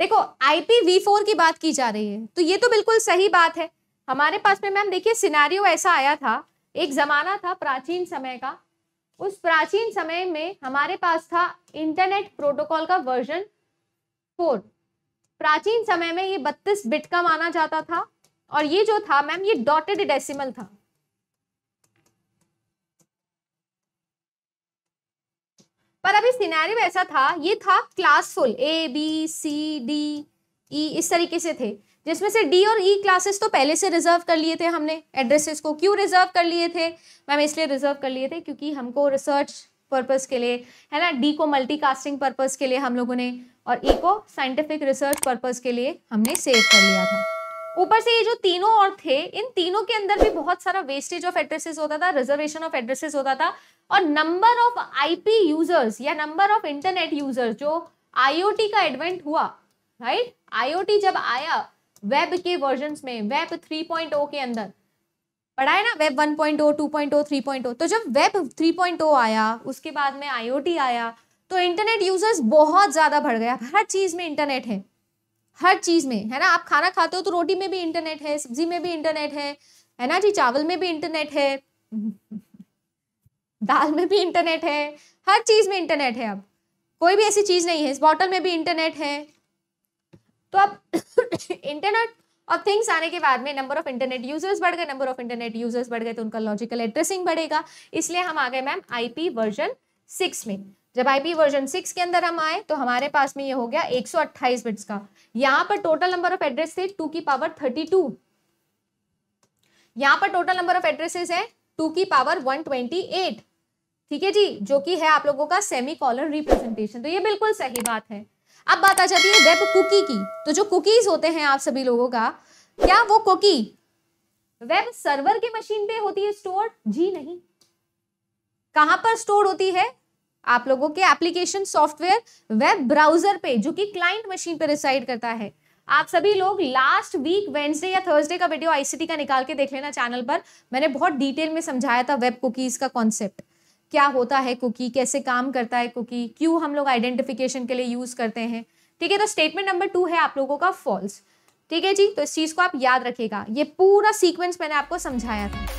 देखो IPv4 की बात की जा रही है तो ये तो बिल्कुल सही बात है। हमारे पास में मैम देखिए सिनेरियो ऐसा आया था, एक जमाना था प्राचीन समय का, उस प्राचीन समय में हमारे पास था इंटरनेट प्रोटोकॉल का वर्जन 4। प्राचीन समय में ये 32 बिट का माना जाता था और ये जो था मैम ये डॉटेड डेसिमल था। पर अभी सिनेरियो ऐसा था, ये था classful A B C D E इस तरीके से थे, जिसमें से D और E क्लासेस तो पहले से रिजर्व कर लिए थे हमने। एड्रेसेस को क्यों रिजर्व कर लिए थे मैम? इसलिए रिजर्व कर लिए थे क्योंकि हमको रिसर्च पर्पस के लिए है ना, D को मल्टीकास्टिंग पर्पस के लिए हम लोगों ने और E को साइंटिफिक रिसर्च पर्पस के लिए हमने सेव कर लिया था। ऊपर से ये जो तीनों और थे, इन तीनों के अंदर भी बहुत सारा वेस्टेज ऑफ एड्रेसेस होता था, रिजर्वेशन ऑफ एड्रेसेस होता था और नंबर ऑफ IP यूजर्स या नंबर ऑफ इंटरनेट यूजर्स, जो IoT का एडवेंट हुआ, राइट। IoT जब आया वेब के वर्जन्स में, वेब 3.0 के अंदर पढ़ाए ना, वेब 1.0, 2.0, 3.0, तो जब वेब 3.0 आया उसके बाद में IoT आया तो इंटरनेट यूजर्स बहुत ज़्यादा बढ़ गया। हर चीज़ में इंटरनेट है, हर चीज़ में है ना। आप खाना खाते हो तो रोटी में भी इंटरनेट है, सब्जी में भी इंटरनेट है ना जी, चावल में भी इंटरनेट है, दाल में भी इंटरनेट है, हर चीज़ में इंटरनेट है। अब कोई भी ऐसी चीज़ नहीं है, इस बॉटल में भी इंटरनेट है। तो अब इंटरनेट ऑफ थिंग्स आने के बाद में नंबर ऑफ इंटरनेट यूजर्स बढ़ गए, नंबर ऑफ इंटरनेट यूजर्स बढ़ गए तो उनका लॉजिकल एड्रेसिंग बढ़ेगा। इसलिए हम आ गए मैम IP वर्जन 6 में। जब IP वर्जन 6 के अंदर हम आए तो हमारे पास में ये हो गया 128 बिट्स का। यहाँ पर टोटल नंबर ऑफ एड्रेस थे 2 की पावर 32, यहाँ पर टोटल नंबर ऑफ एड्रेसेस है 2 की पावर 128, ठीक है जी, जो कि है आप लोगों का सेमीकोलन रिप्रेजेंटेशन। तो ये बिल्कुल सही बात है। अब बात आ जाती है वेब कुकी की। तो जो कुकीज होते हैं आप सभी लोगों का, क्या वो कुकी वेब सर्वर के मशीन पे होती है स्टोर? जी नहीं। कहां पर स्टोर होती है? आप लोगों के एप्लीकेशन सॉफ्टवेयर वेब ब्राउजर पे, जो कि क्लाइंट मशीन पे रिसाइड करता है। आप सभी लोग लास्ट वीक वेडनेसडे या थर्सडे का वीडियो ICT का निकाल के देख लेना चैनल पर, मैंने बहुत डिटेल में समझाया था वेब कुकीज का कॉन्सेप्ट, क्या होता है कुकी, कैसे काम करता है कुकी, क्यों हम लोग आइडेंटिफिकेशन के लिए यूज करते हैं, ठीक है। तो स्टेटमेंट नंबर 2 है आप लोगों का फॉल्स, ठीक है जी। तो इस चीज को आप याद रखिएगा, ये पूरा सीक्वेंस मैंने आपको समझाया था।